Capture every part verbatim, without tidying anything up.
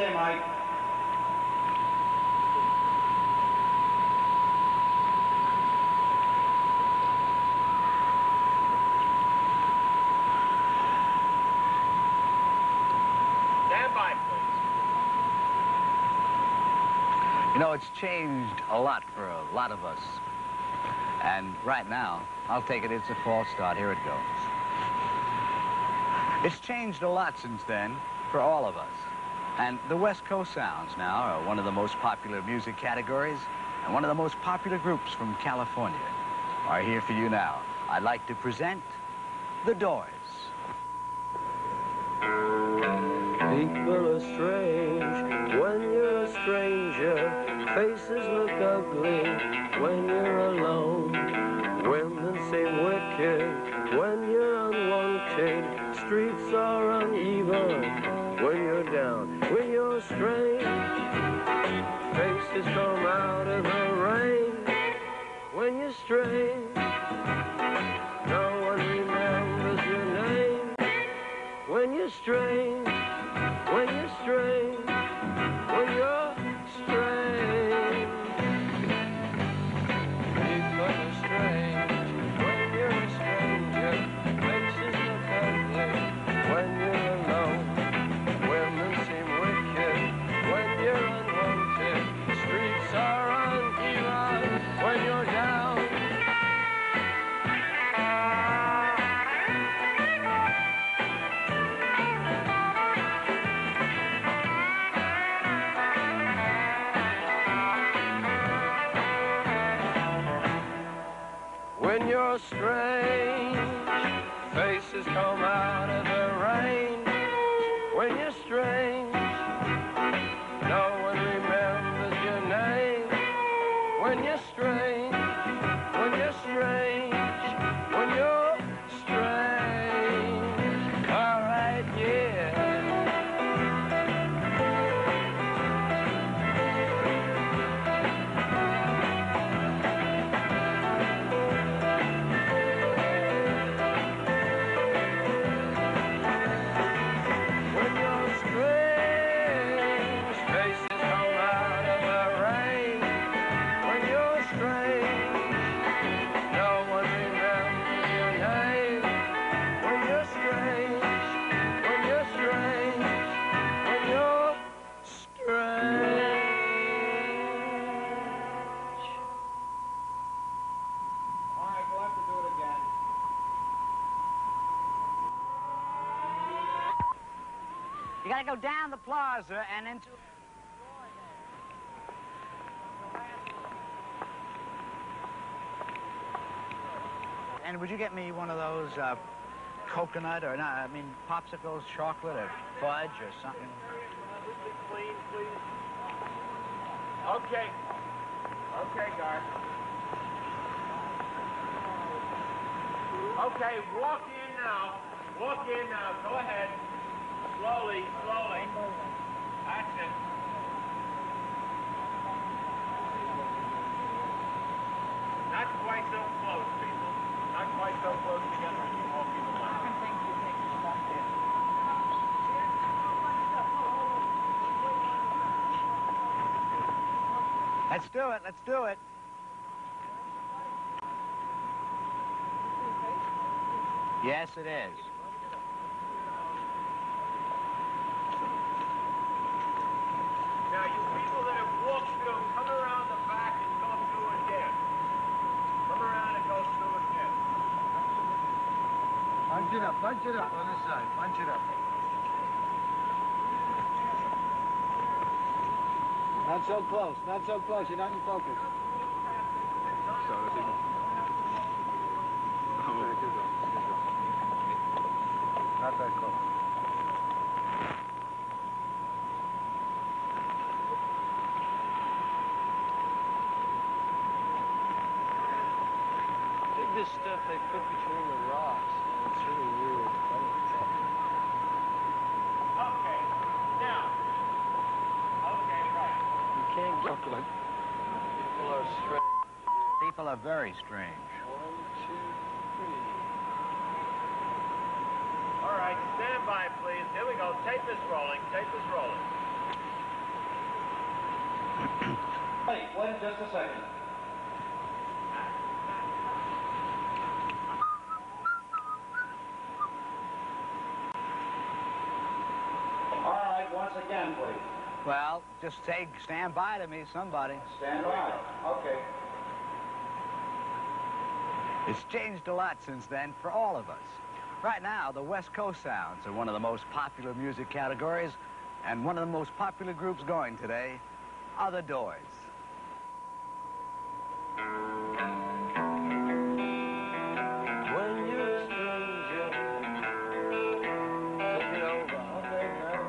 Okay, Mike. Stand by, please. You know, it's changed a lot for a lot of us. And right now, I'll take it, it's a false start. Here it goes. It's changed a lot since then for all of us. And the West Coast sounds now are one of the most popular music categories, and one of the most popular groups from California are here for you now. I'd like to present The Doors. People are strange when you're a stranger. Faces look ugly when you're alone. Women seem wicked when you're unwanted. Streets are uneven when you're down, when you're strange. Faces come out of the rain when you're strange. No one remembers your name when you're strange. When you're strange. When you're strange. People are strange when you're a stranger. Faces look ugly when you're strange. Faces come out of the rain when you're strange. No one remembers your name when you're strange. When you're strange. When you're strange. All right, go down the plaza and into... And would you get me one of those uh, coconut or not, I mean, popsicles, chocolate or fudge or something? Clean, please. Okay. Okay, guard. Okay, walk in now. Walk in now. Go ahead. Slowly, slowly. That's it. Not quite so close, people. Not quite so close together as you walk in the line. I think you think you're back there. Let's do it. Let's do it. Yes, it is. Now, you people that have walked through, come around the back and go through again. Come around and go through again. Punch it up, punch it up on the side, punch it up. Not so close, not so close, you're not in focus. Sorry. Oh. Not that close. This stuff they put between the rocks, it's really weird. Okay, now. Okay, right. You can't get like people are strange. People are very strange. One, two, three. All right, stand by, please. Here we go. Tape is rolling. Tape is rolling. Hey, wait just a second. All right, once again, please. Well, just say, stand by to me, somebody. Stand by. Okay. It's changed a lot since then for all of us. Right now, the West Coast sounds are one of the most popular music categories, and one of the most popular groups going today are The Doors. When you're a stranger, look it over. Okay, very good.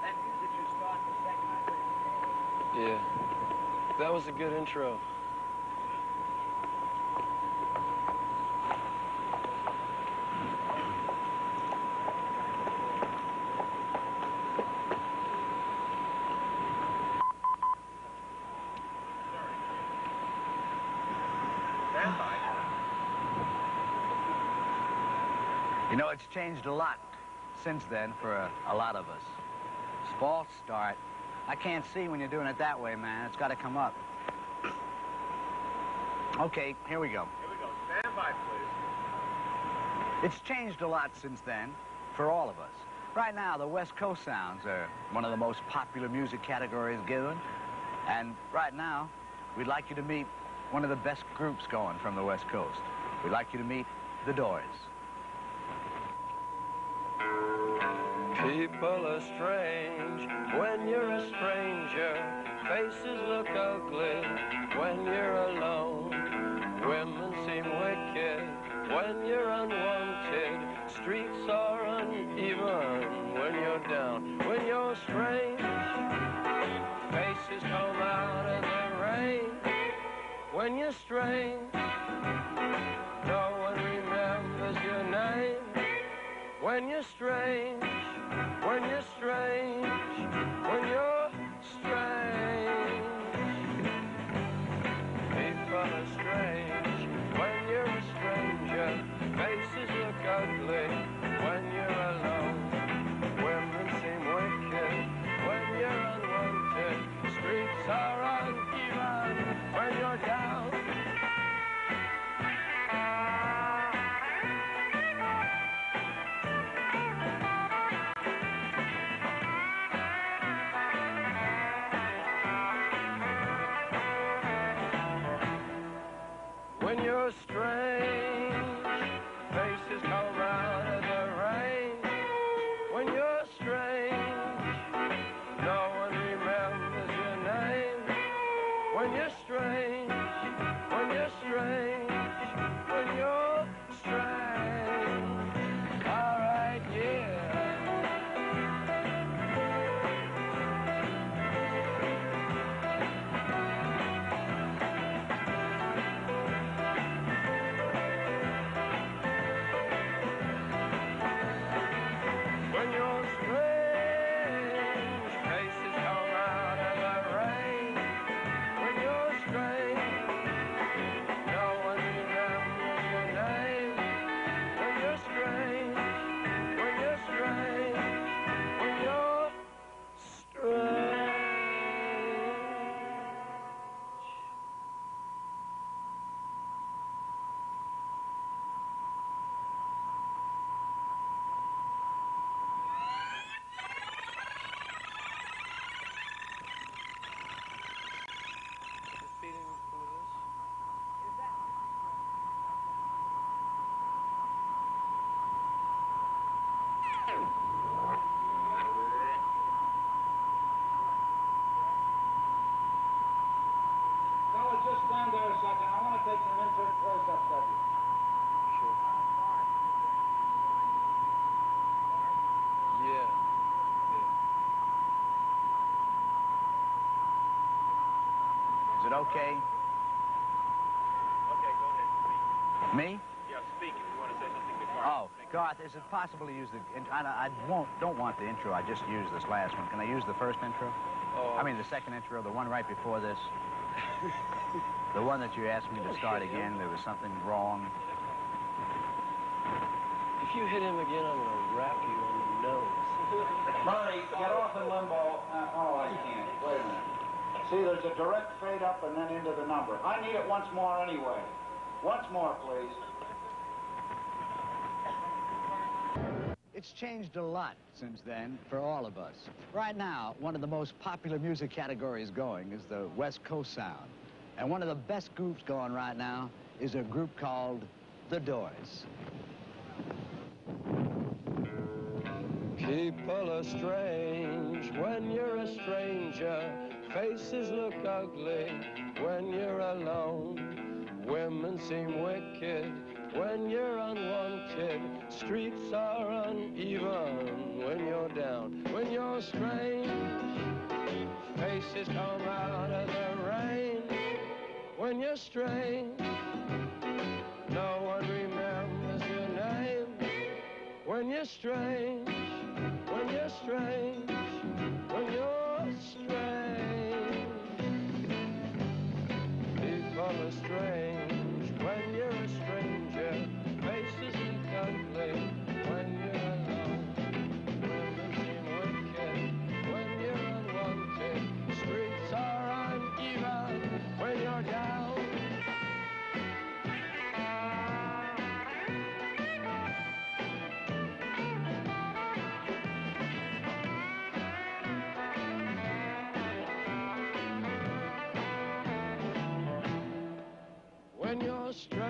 That music you start the second I played. Yeah, that was a good intro. You know, it's changed a lot since then for a, a lot of us. False start. I can't see when you're doing it that way, man. It's got to come up. Okay, here we go. Here we go. Stand by, please. It's changed a lot since then for all of us. Right now, the West Coast sounds are one of the most popular music categories given. And right now, we'd like you to meet one of the best groups going from the West Coast. We'd like you to meet The Doors. People are strange when you're a stranger. Faces look ugly when you're alone. Women seem wicked when you're unwanted. Streets are uneven when you're down. When you're strange, faces come out in the rain. When you're strange, no one remembers your name. When you're strange, when you're strange, when you're strange. People are strange when you're a stranger. Faces look ugly when you're alone. Women seem wicked when you're unwanted. Streets are uneven when you're down. When you're strange, faces come out of the rain. When you're strange, no one remembers your name. When you're strange, when you're strange, when you're strange. All right, just stand there a second. I want to take some info close up stuff. Sure. Yeah. Yeah. Is it okay? Okay, go ahead. Me? Yeah, speak if you want to say something to Garth. Oh, Garth, is it possible to use the... I, I won't, don't want the intro. I just used this last one. Can I use the first intro? Oh. I mean, the second intro, the one right before this. The one that you asked me to start again, there was something wrong. If you hit him again, I'm going to wrap you on the nose. Murray, get off in limbo. Uh, oh, I can't. Wait a minute. See, there's a direct fade up and then into the number. I need it once more anyway. Once more, please. It's changed a lot since then for all of us. Right now, one of the most popular music categories going is the West Coast sound. And one of the best groups going right now is a group called The Doors. People are strange when you're a stranger. Faces look ugly when you're alone. Women seem wicked when you're unwanted. Streets are uneven when you're down. When you're strange, faces come out of the rain. When you're strange, no one remembers your name. When you're strange, when you're strange, when you're strange. People are strange when you're a stranger. Faces look ugly when you're alone. Women seem wicked when you're unwanted. Streets are uneven when you're down. Straight.